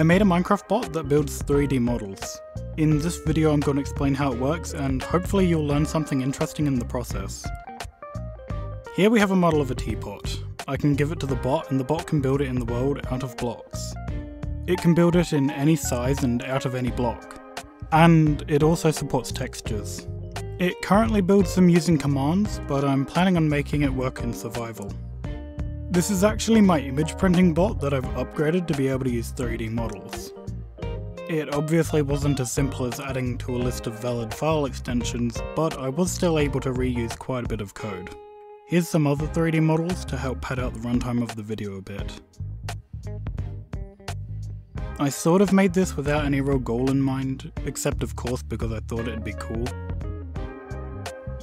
I made a Minecraft bot that builds 3D models. In this video I'm going to explain how it works and hopefully you'll learn something interesting in the process. Here we have a model of a teapot. I can give it to the bot and the bot can build it in the world out of blocks. It can build it in any size and out of any block. And it also supports textures. It currently builds them using commands, but I'm planning on making it work in survival. This is actually my image printing bot that I've upgraded to be able to use 3D models. It obviously wasn't as simple as adding to a list of valid file extensions, but I was still able to reuse quite a bit of code. Here's some other 3D models to help pad out the runtime of the video a bit. I sort of made this without any real goal in mind, except of course because I thought it'd be cool.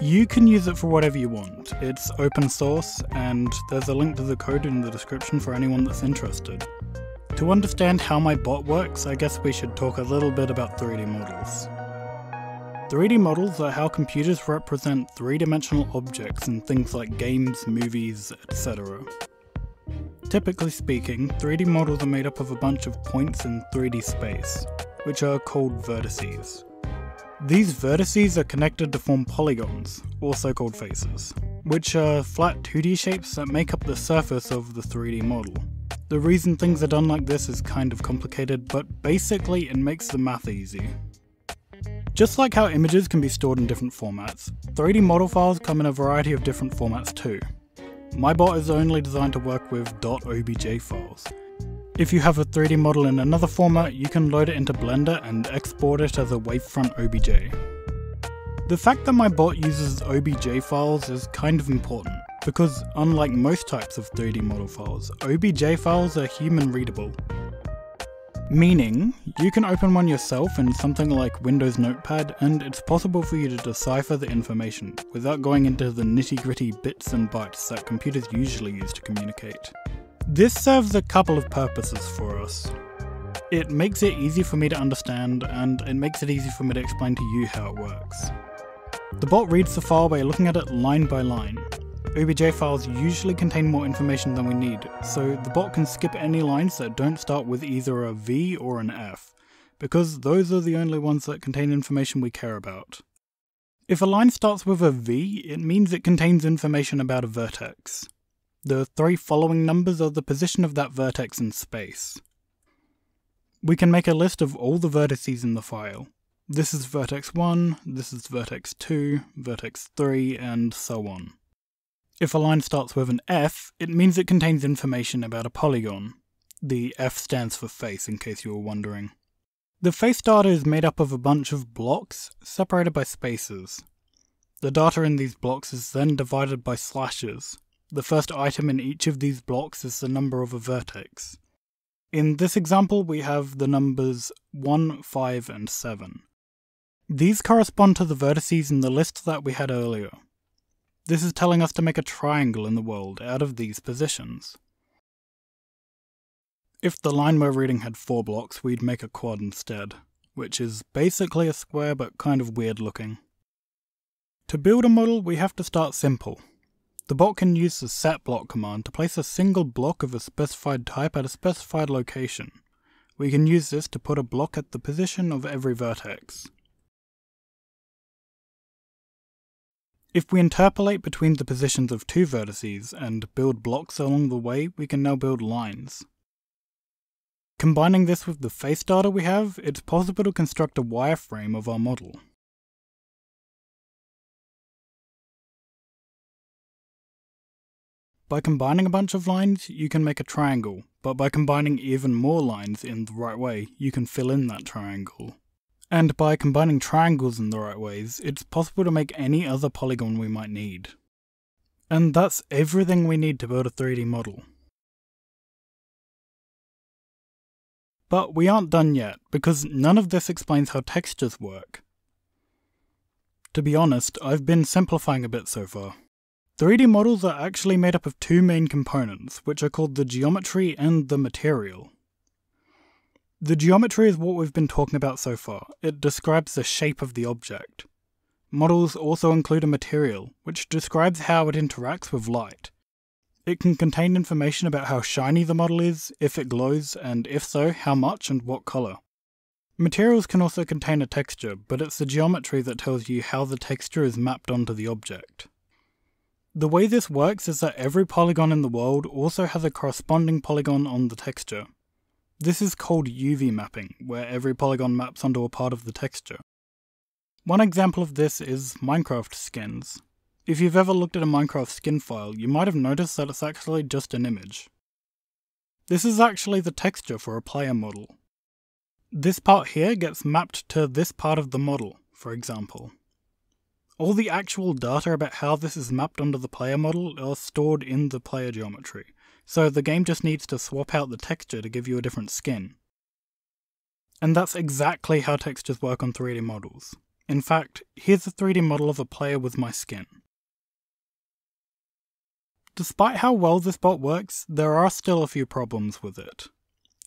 You can use it for whatever you want. It's open source and there's a link to the code in the description for anyone that's interested. To understand how my bot works, I guess we should talk a little bit about 3D models. 3D models are how computers represent three-dimensional objects in things like games, movies, etc. Typically speaking, 3D models are made up of a bunch of points in 3D space, which are called vertices. These vertices are connected to form polygons, also called faces, which are flat 2D shapes that make up the surface of the 3D model. The reason things are done like this is kind of complicated, but basically it makes the math easy. Just like how images can be stored in different formats, 3D model files come in a variety of different formats too. My bot is only designed to work with .obj files. If you have a 3D model in another format, you can load it into Blender and export it as a Wavefront OBJ. The fact that my bot uses OBJ files is kind of important, because unlike most types of 3D model files, OBJ files are human readable. Meaning, you can open one yourself in something like Windows Notepad and it's possible for you to decipher the information without going into the nitty-gritty bits and bytes that computers usually use to communicate. This serves a couple of purposes for us. It makes it easy for me to understand and it makes it easy for me to explain to you how it works. The bot reads the file by looking at it line by line. OBJ files usually contain more information than we need, so the bot can skip any lines that don't start with either a V or an F, because those are the only ones that contain information we care about. If a line starts with a V, it means it contains information about a vertex. The three following numbers are the position of that vertex in space. We can make a list of all the vertices in the file. This is vertex 1, this is vertex 2, vertex 3, and so on. If a line starts with an F, it means it contains information about a polygon. The F stands for face, in case you were wondering. The face data is made up of a bunch of blocks, separated by spaces. The data in these blocks is then divided by slashes. The first item in each of these blocks is the number of a vertex. In this example, we have the numbers 1, 5, and 7. These correspond to the vertices in the list that we had earlier. This is telling us to make a triangle in the world out of these positions. If the line we're reading had 4 blocks, we'd make a quad instead, which is basically a square but kind of weird looking. To build a model, we have to start simple. The bot can use the setBlock command to place a single block of a specified type at a specified location. We can use this to put a block at the position of every vertex. If we interpolate between the positions of two vertices and build blocks along the way, we can now build lines. Combining this with the face data we have, it's possible to construct a wireframe of our model. By combining a bunch of lines, you can make a triangle, but by combining even more lines in the right way, you can fill in that triangle. And by combining triangles in the right ways, it's possible to make any other polygon we might need. And that's everything we need to build a 3D model. But we aren't done yet, because none of this explains how textures work. To be honest, I've been simplifying a bit so far. 3D models are actually made up of two main components, which are called the geometry and the material. The geometry is what we've been talking about so far. It describes the shape of the object. Models also include a material, which describes how it interacts with light. It can contain information about how shiny the model is, if it glows, and if so, how much and what colour. Materials can also contain a texture, but it's the geometry that tells you how the texture is mapped onto the object. The way this works is that every polygon in the world also has a corresponding polygon on the texture. This is called UV mapping, where every polygon maps onto a part of the texture. One example of this is Minecraft skins. If you've ever looked at a Minecraft skin file, you might have noticed that it's actually just an image. This is actually the texture for a player model. This part here gets mapped to this part of the model, for example. All the actual data about how this is mapped onto the player model are stored in the player geometry, so the game just needs to swap out the texture to give you a different skin. And that's exactly how textures work on 3D models. In fact, here's a 3D model of a player with my skin. Despite how well this bot works, there are still a few problems with it.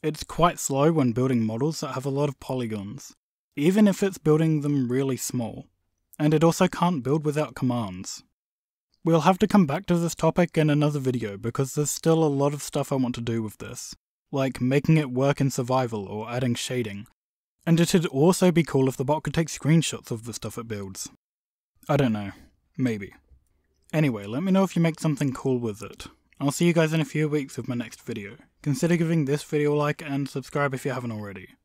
It's quite slow when building models that have a lot of polygons, even if it's building them really small, and it also can't build without commands. We'll have to come back to this topic in another video because there's still a lot of stuff I want to do with this, like making it work in survival or adding shading, and it'd also be cool if the bot could take screenshots of the stuff it builds. I don't know, maybe. Anyway, let me know if you make something cool with it. I'll see you guys in a few weeks with my next video. Consider giving this video a like and subscribe if you haven't already.